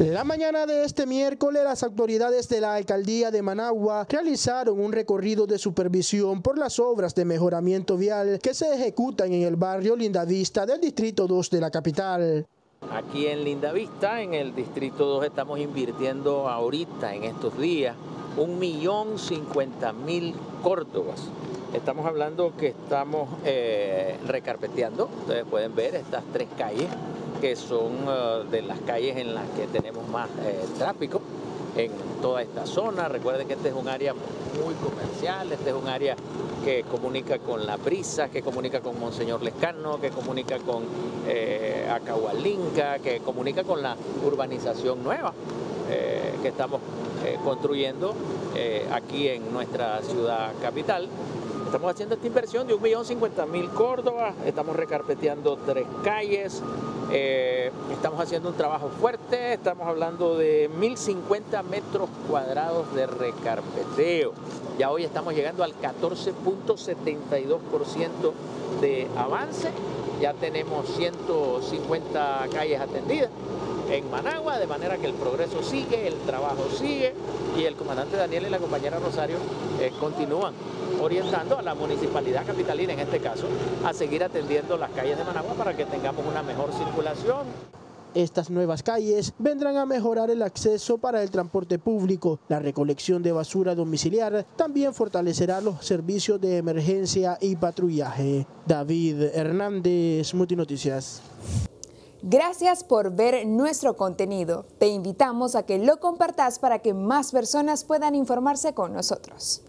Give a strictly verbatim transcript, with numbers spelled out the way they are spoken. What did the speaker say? La mañana de este miércoles, las autoridades de la Alcaldía de Managua realizaron un recorrido de supervisión por las obras de mejoramiento vial que se ejecutan en el barrio Linda Vista del Distrito dos de la capital. Aquí en Linda Vista, en el Distrito dos, estamos invirtiendo ahorita, en estos días, un millón cincuenta mil córdobas. Estamos hablando que estamos eh, recarpeteando, ustedes pueden ver estas tres calles, que son uh, de las calles en las que tenemos más eh, tráfico en toda esta zona. Recuerden que este es un área muy comercial, este es un área que comunica con La Brisa, que comunica con Monseñor Lescano, que comunica con eh, Acahualinca, que comunica con la urbanización nueva eh, que estamos eh, construyendo eh, aquí en nuestra ciudad capital. Estamos haciendo esta inversión de un millón cincuenta mil córdobas, estamos recarpeteando tres calles, eh, estamos haciendo un trabajo fuerte, estamos hablando de mil cincuenta metros cuadrados de recarpeteo. Ya hoy estamos llegando al catorce punto setenta y dos por ciento de avance, ya tenemos ciento cincuenta calles atendidas en Managua, de manera que el progreso sigue, el trabajo sigue y el comandante Daniel y la compañera Rosario eh, continúan orientando a la Municipalidad Capitalina, en este caso, a seguir atendiendo las calles de Managua para que tengamos una mejor circulación. Estas nuevas calles vendrán a mejorar el acceso para el transporte público. La recolección de basura domiciliar también fortalecerá los servicios de emergencia y patrullaje. David Hernández, Mutinoticias. Gracias por ver nuestro contenido. Te invitamos a que lo compartas para que más personas puedan informarse con nosotros.